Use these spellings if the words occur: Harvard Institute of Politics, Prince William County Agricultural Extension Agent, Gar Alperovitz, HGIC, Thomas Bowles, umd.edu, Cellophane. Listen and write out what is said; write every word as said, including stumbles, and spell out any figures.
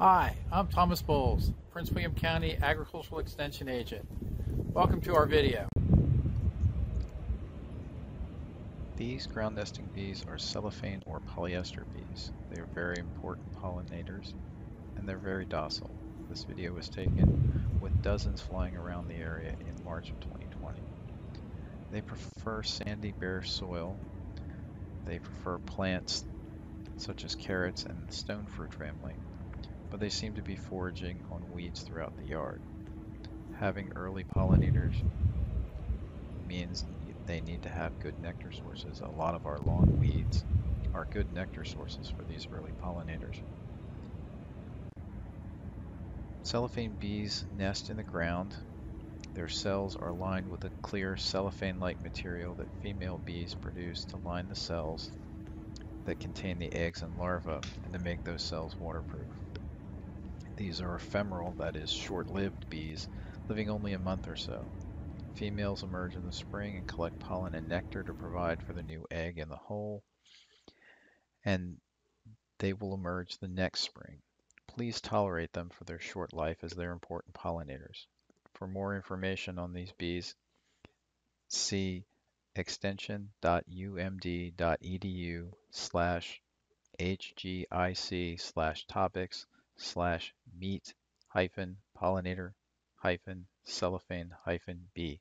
Hi, I'm Thomas Bowles, Prince William County Agricultural Extension Agent. Welcome to our video. These ground nesting bees are cellophane or polyester bees. They are very important pollinators and they're very docile. This video was taken with dozens flying around the area in March of twenty twenty. They prefer sandy, bare soil. They prefer plants such as carrots and the stone fruit family, but they seem to be foraging on weeds throughout the yard. Having early pollinators means they need to have good nectar sources. A lot of our lawn weeds are good nectar sources for these early pollinators. Cellophane bees nest in the ground. Their cells are lined with a clear cellophane-like material that female bees produce to line the cells that contain the eggs and larvae and to make those cells waterproof. These are ephemeral, that is, short-lived bees, living only a month or so. Females emerge in the spring and collect pollen and nectar to provide for the new egg in the hole, and they will emerge the next spring. Please tolerate them for their short life as they're important pollinators. For more information on these bees, see extension dot U M D dot E D U slash H G I C slash topics slash meet hyphen pollinator hyphen cellophane hyphen bee.